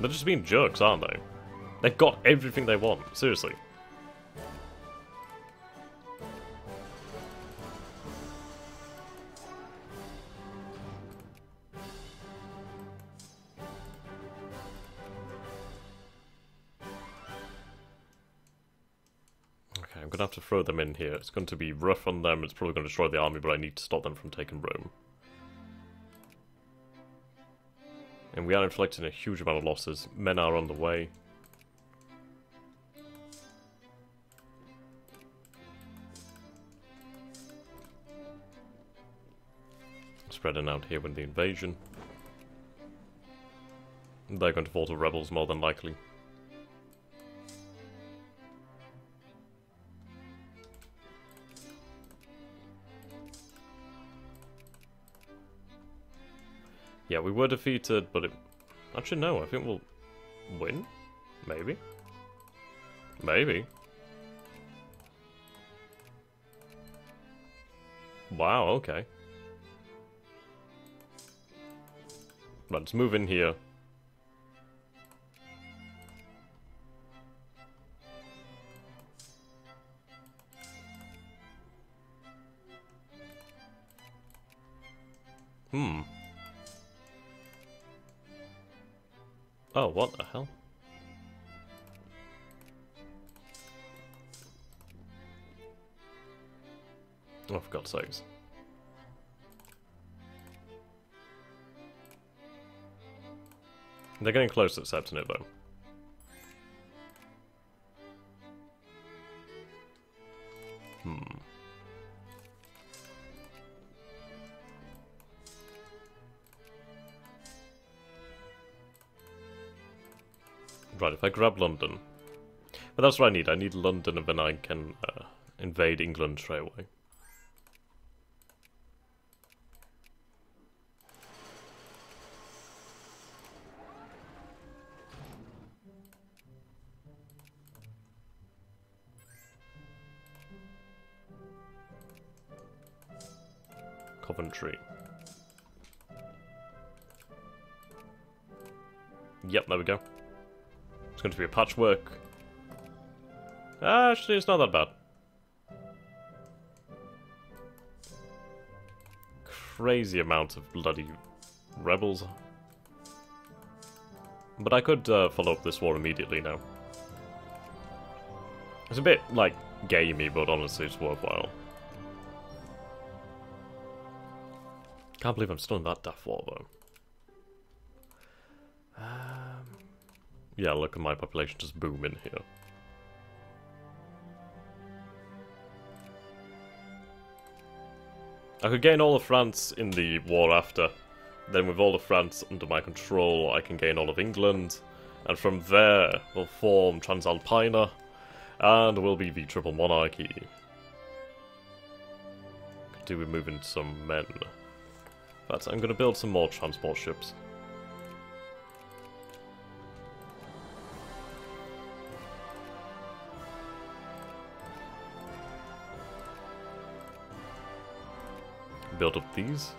They're just being jerks, aren't they? They've got everything they want, seriously. Okay, I'm gonna have to throw them in here. It's going to be rough on them, it's probably going to destroy the army, but I need to stop them from taking Rome. And we are inflicting a huge amount of losses. Men are on the way. Spreading out here with the invasion. They're going to fall to rebels more than likely. Yeah, we were defeated, but it... Actually, no, I think we'll win? Maybe? Maybe. Wow, okay. Let's move in here. Oh, what the hell? Oh, for God's sakes. They're getting close to accepting it, though. Right, if I grab London. But that's what I need. I need London, and then I can invade England straight away. Coventry. Yep, there we go. It's going to be a patchwork. Actually, it's not that bad. Crazy amount of bloody rebels. But I could follow up this war immediately now. It's a bit, like, gamey, but honestly, it's worthwhile. Can't believe I'm still in that daft war, though. Yeah, look at my population just boom in here. I could gain all of France in the war after. Then with all of France under my control, I can gain all of England. And from there, we'll form Transalpina. And we'll be the Triple Monarchy. Could do with moving some men. But I'm going to build some more transport ships. Build up these.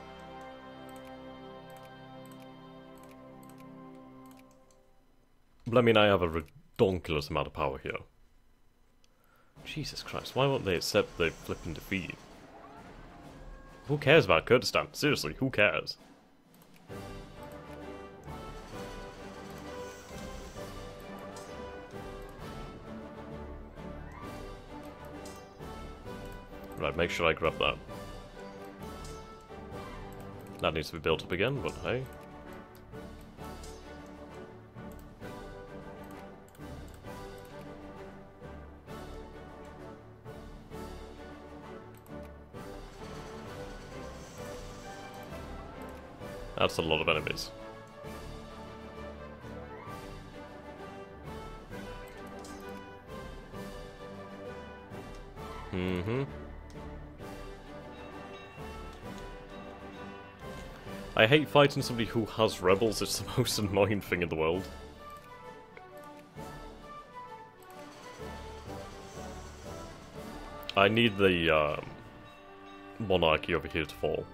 But I mean, I have a redonkulous amount of power here. Jesus Christ, why won't they accept the flipping defeat? Who cares about Kurdistan? Seriously, who cares? Right, make sure I grab that. That needs to be built up again, but hey. That's a lot of enemies. I hate fighting somebody who has rebels, it's the most annoying thing in the world. I need the monarchy over here to fall.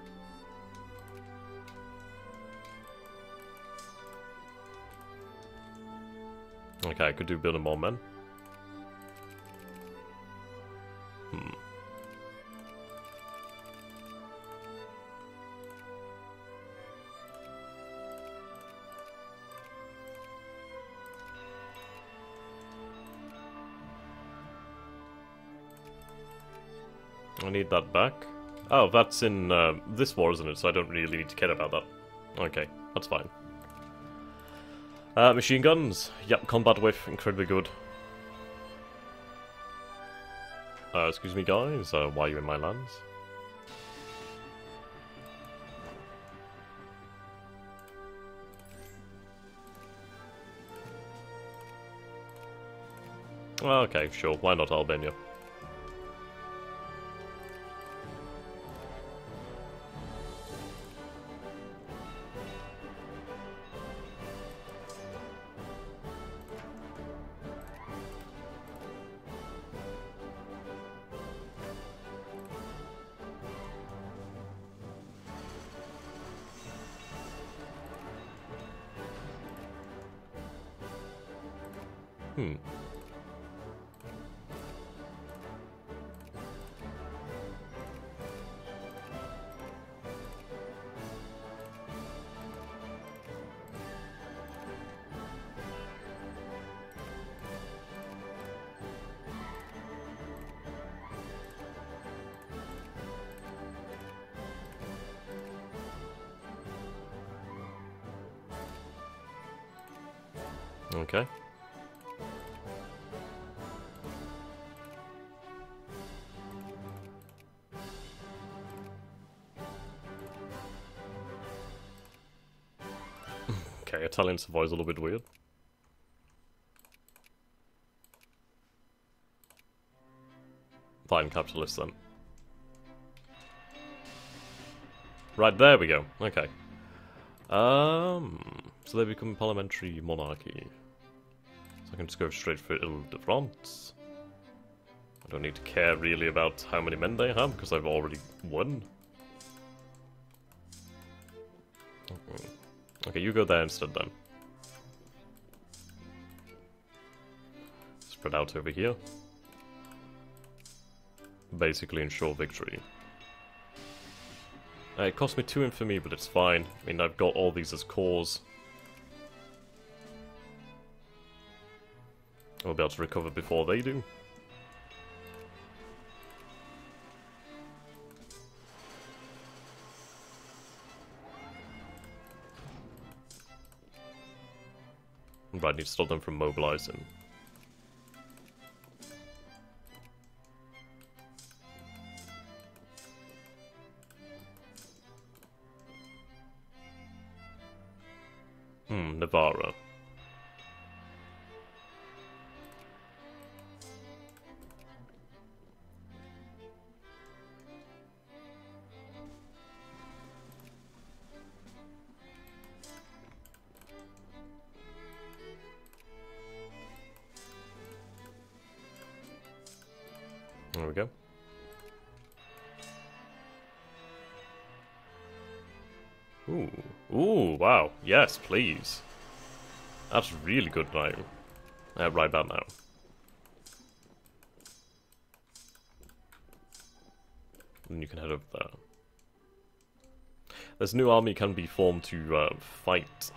Okay, I could do building more men. I need that back. Oh, that's in this war, isn't it? So I don't really need to care about that. Okay, that's fine. Machine guns. Yep, combat whiff, incredibly good. Excuse me, guys. Why are you in my lands? Okay, sure. Why not Albania? Okay. Okay, Italian Savoy's a little bit weird. Fine, capitalist then. Right, there we go. Okay. So they become parliamentary monarchy. So I can just go straight for Ile de France. I don't need to care really about how many men they have, because I've already won. Okay, you go there instead then. Spread out over here. Basically ensure victory. It cost me 2 infamy, but it's fine. I mean, I've got all these as cores. I'll be able to recover before they do. But I need to stop them from mobilizing. Navarra. There we go. Ooh. Ooh, wow. Yes, please. That's really good now. Right about now. And you can head over there. This new army can be formed to fight.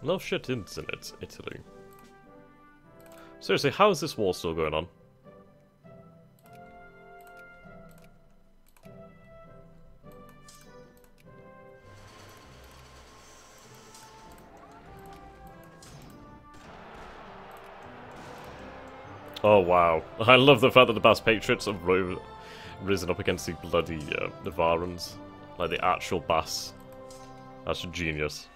No shit, isn't it, Italy? Seriously, how is this war still going on? Oh wow, I love the fact that the Basque Patriots have risen up against the bloody Navarrans, like the actual Basque. That's genius.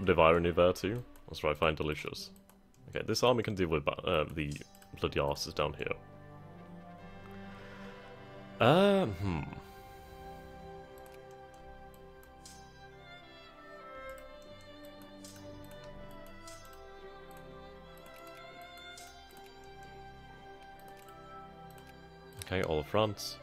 Navarrani there too. That's right, fine, delicious. Okay, this army can deal with the bloody arses down here. Okay, all of France.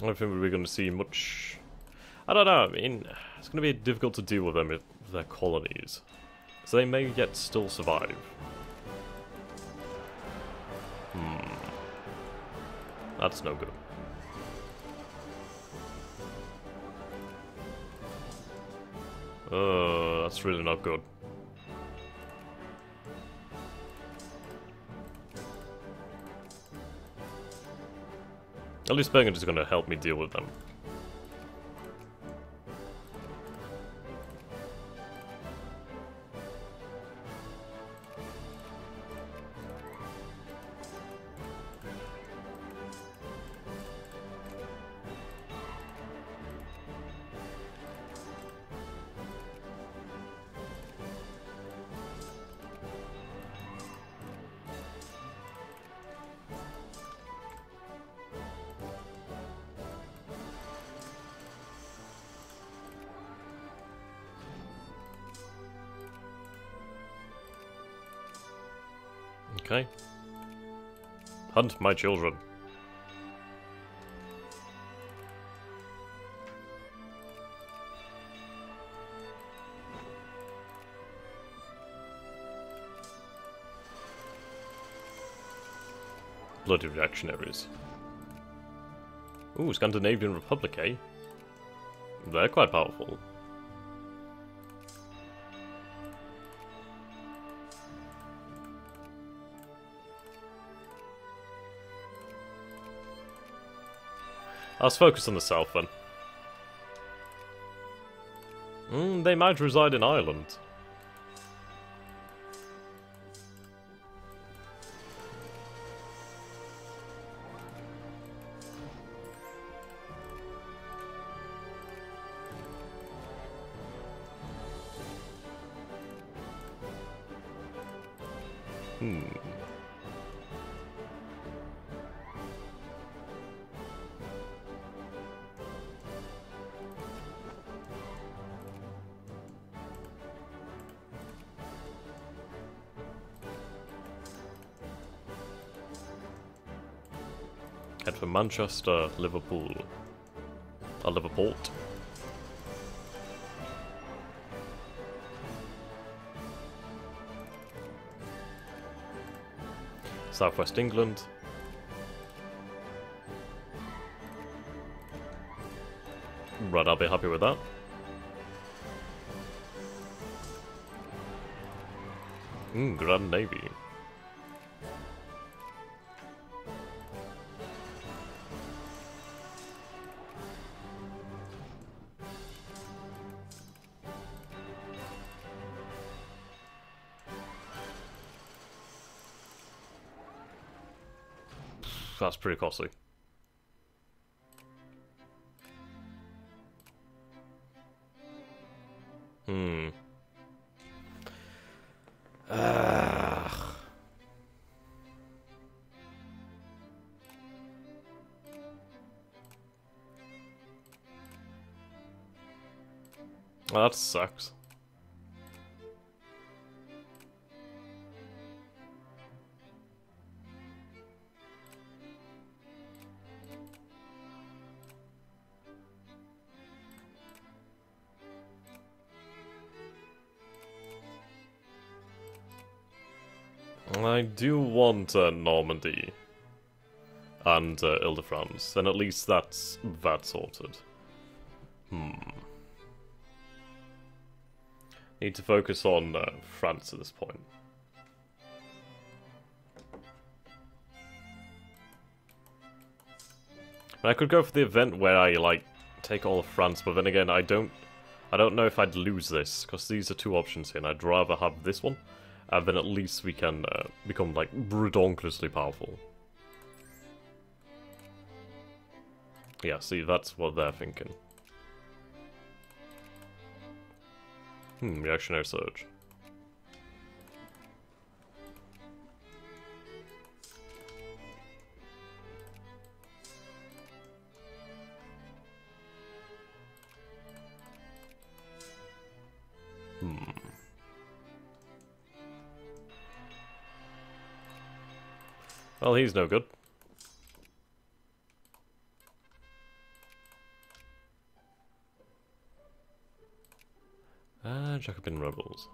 I don't think we're going to see much. I don't know, I mean, it's going to be difficult to deal with them with their colonies. So they may yet still survive. That's no good. Oh, that's really not good. At least Burgundy is going to help me deal with them. Okay. Hunt my children. Bloody reactionaries. Ooh, Scandinavian Republic, eh? They're quite powerful. Let's focus on the south then. They might reside in Ireland. For Manchester, Liverpool, or Liverpool. Southwest England. Right, I'll be happy with that. Grand Navy. That's pretty costly. Well, that sucks. I do want Normandy and Ile-de-France, and at least that's that sorted. Need to focus on France at this point. I could go for the event where I like take all of France, but then again, I don't know if I'd lose this because these are two options here, and I'd rather have this one. And then at least we can become, like, ridiculously powerful. Yeah, see, that's what they're thinking. Reactionary surge. Well, he's no good. Jacobin rebels.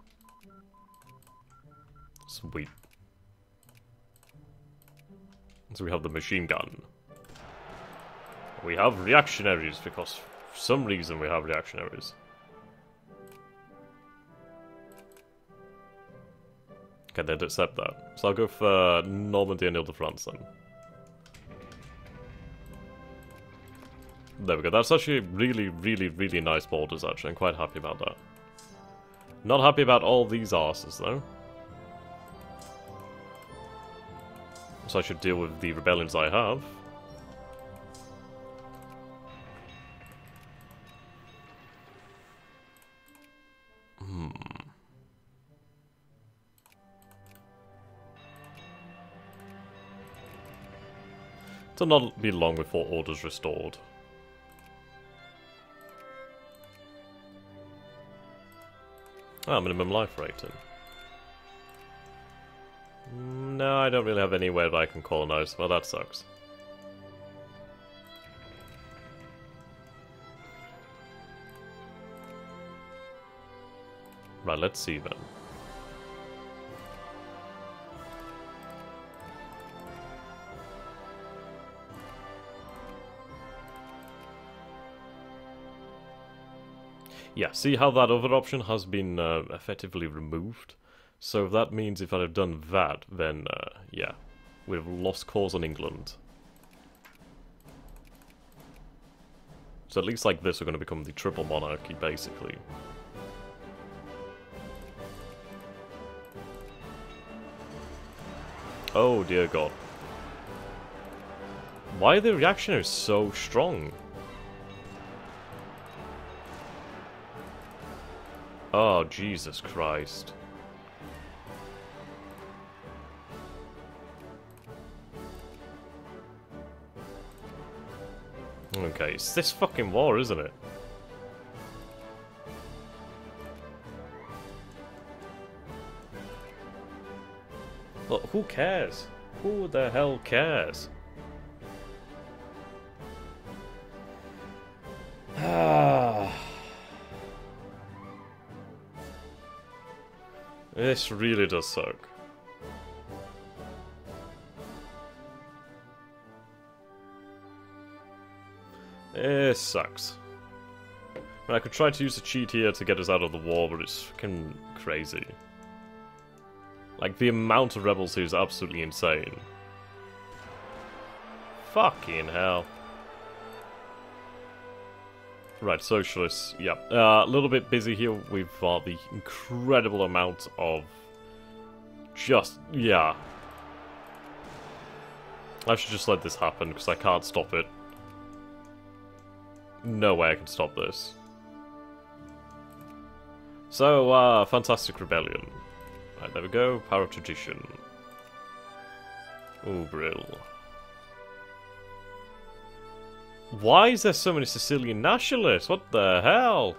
Sweet. So we have the machine gun. We have reactionaries, because for some reason we have reactionaries. Okay, they'd accept that. So I'll go for Normandy and Ile-de-France then. There we go. That's actually really, really, really nice borders, actually. I'm quite happy about that. Not happy about all these arses, though. So I should deal with the rebellions I have. It'll not be long before order's restored. Ah, minimum life rating. No, I don't really have anywhere that I can colonize. Well, that sucks. Right, let's see then. Yeah, see how that other option has been effectively removed? So that means if I'd have done that, then, yeah, we'd have lost cause on England. So at least like this, we're going to become the triple monarchy, basically. Oh, dear God. Why are the reactionaries so strong? Oh, Jesus Christ. Okay, it's this fucking war, isn't it? Look, who cares? Who the hell cares? This really does suck. It sucks. I could try to use a cheat here to get us out of the war, but it's fucking crazy. Like, the amount of rebels here is absolutely insane. Fucking hell. Right, socialists, yeah. A little bit busy here. We've got the incredible amount of just, yeah. I should just let this happen, because I can't stop it. No way I can stop this. So, Fantastic Rebellion. Right, there we go. Power of Tradition. Ooh, Brill. Why is there so many Sicilian nationalists? What the hell?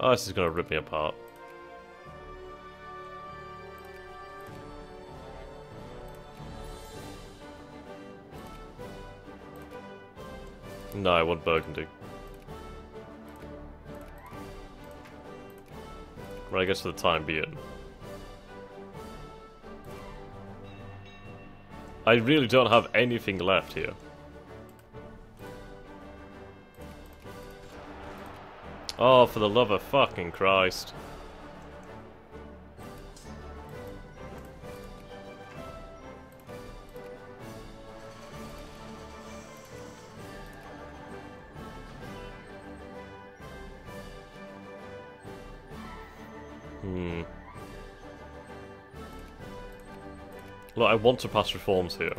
Oh, this is gonna rip me apart. No, I want Burgundy. Right, I guess for the time being. I really don't have anything left here. Oh, for the love of fucking Christ. Look, I want to pass reforms here.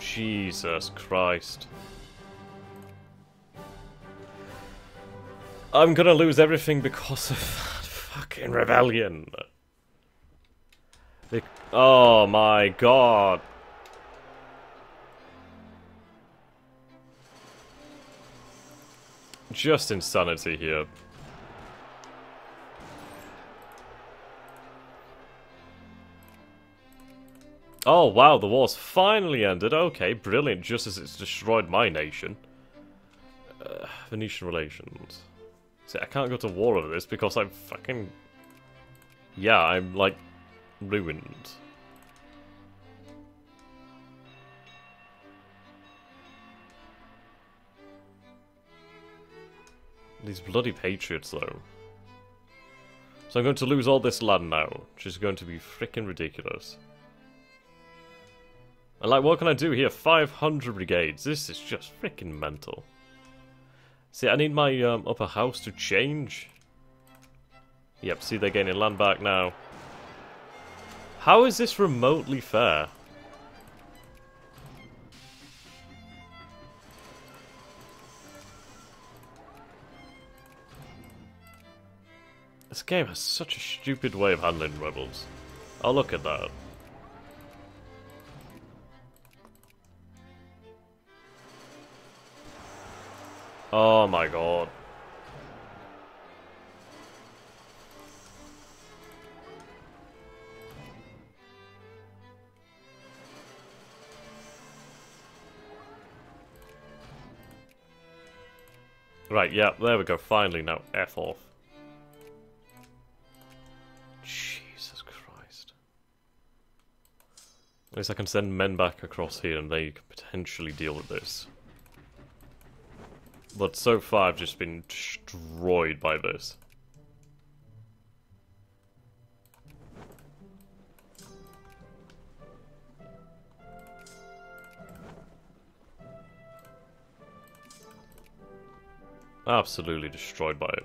Jesus Christ. I'm gonna lose everything because of that fucking rebellion. Oh my god. Just insanity here. Oh wow, the war's finally ended. Okay, brilliant, just as it's destroyed my nation. Venetian relations. See, I can't go to war over this because I'm fucking... Yeah, I'm, like, ruined. These bloody patriots, though. So I'm going to lose all this land now, which is going to be freaking ridiculous. And, like, what can I do here? 500 brigades. This is just freaking mental. See, I need my upper house to change. Yep, see, they're gaining land back now. How is this remotely fair? This game has such a stupid way of handling rebels. Oh, look at that. Oh my god. Right, yeah, there we go, finally now, F off. Jesus Christ. At least I can send men back across here and they can potentially deal with this. But so far I've just been destroyed by this. Absolutely destroyed by it.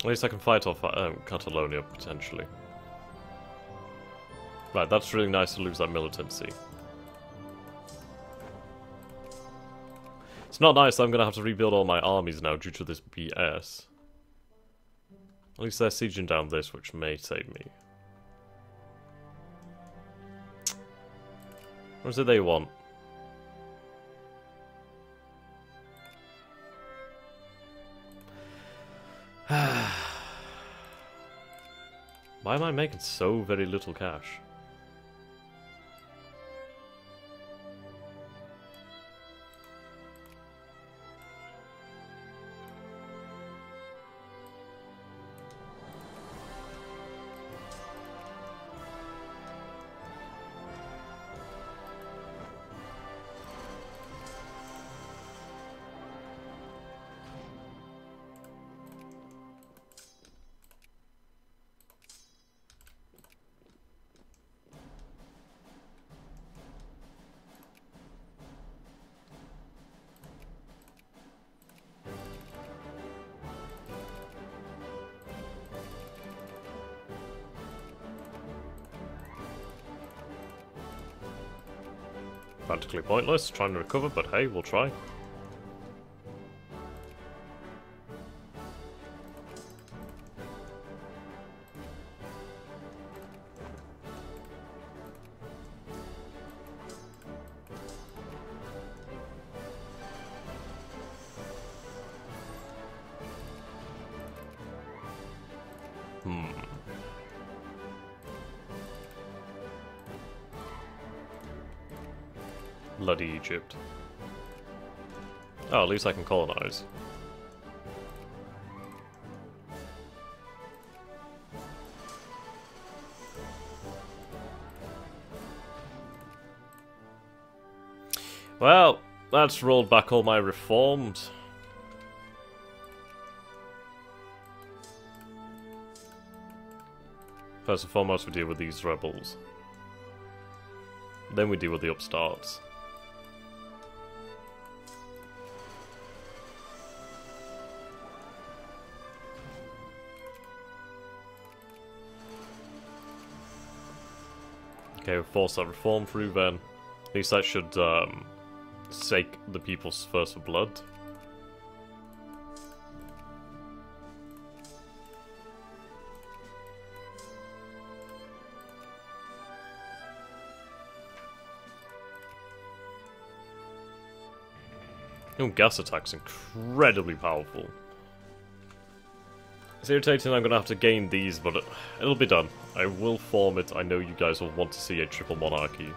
At least I can fight off Catalonia, potentially. Right, that's really nice to lose that militancy. It's not nice that I'm going to have to rebuild all my armies now due to this BS. At least they're sieging down this, which may save me. What is it they want? Why am I making so very little cash? Practically pointless, trying to recover, but hey, we'll try. Bloody Egypt. Oh, at least I can colonize. Well, that's rolled back all my reforms. First and foremost, we deal with these rebels. Then we deal with the upstarts. Okay, we'll force that reform through then. At least that should stake the people's thirst for blood. Your gas attack's incredibly powerful. It's irritating I'm going to have to gain these, but it'll be done. I will form it. I know you guys will want to see a triple monarchy.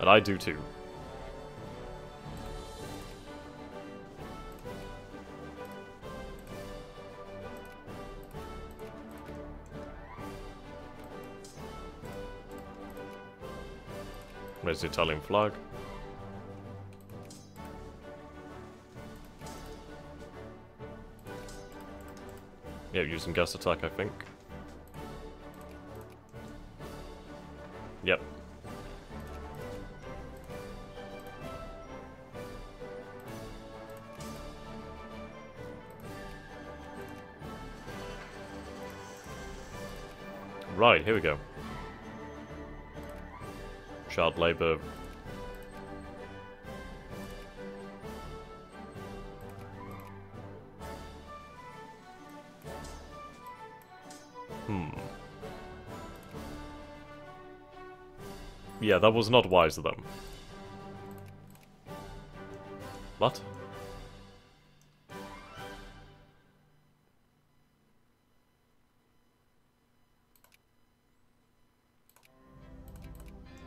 And I do too. Where's the Italian flag? Yeah, using gas attack, I think. Yep. Right, here we go. Child labor. Yeah, that was not wise of them. What?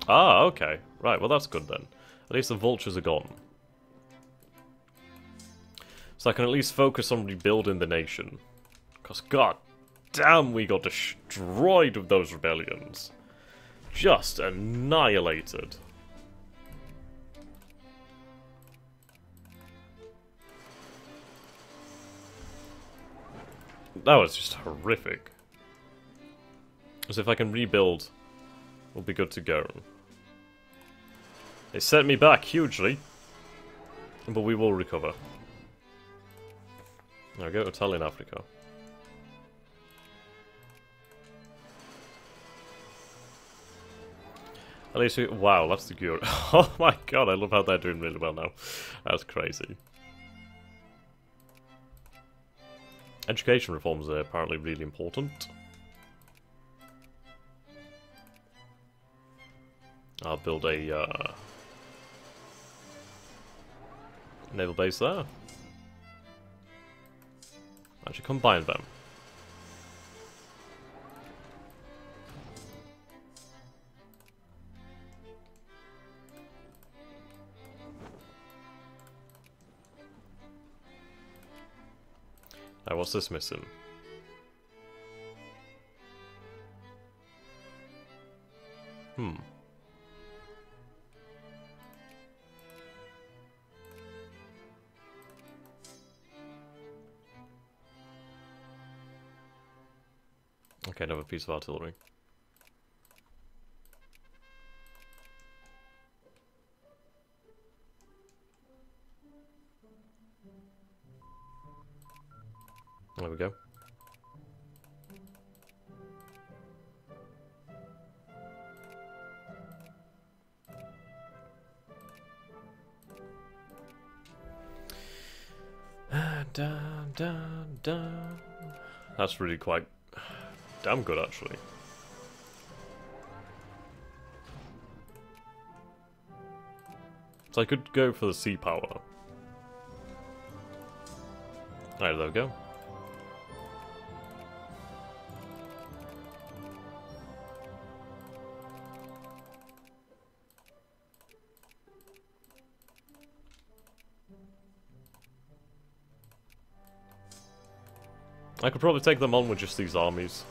Ah, okay. Right, well that's good then. At least the vultures are gone. So I can at least focus on rebuilding the nation. Because god damn, we got destroyed with those rebellions. Just annihilated. That was just horrific. So if I can rebuild, we'll be good to go. It set me back hugely, but we will recover. Now go to Italian Africa. At least we, wow, that's the cure. Oh my god, I love how they're doing really well now. That's crazy. Education reforms are apparently really important. I'll build a naval base there. I should combine them. Now, what's this missing? Okay, another piece of artillery. There we go. Dun, dun, dun. That's really quite damn good, actually. So I could go for the sea power. Alright, there we go. I could probably take them on with just these armies.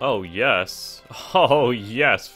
Oh yes. Oh yes.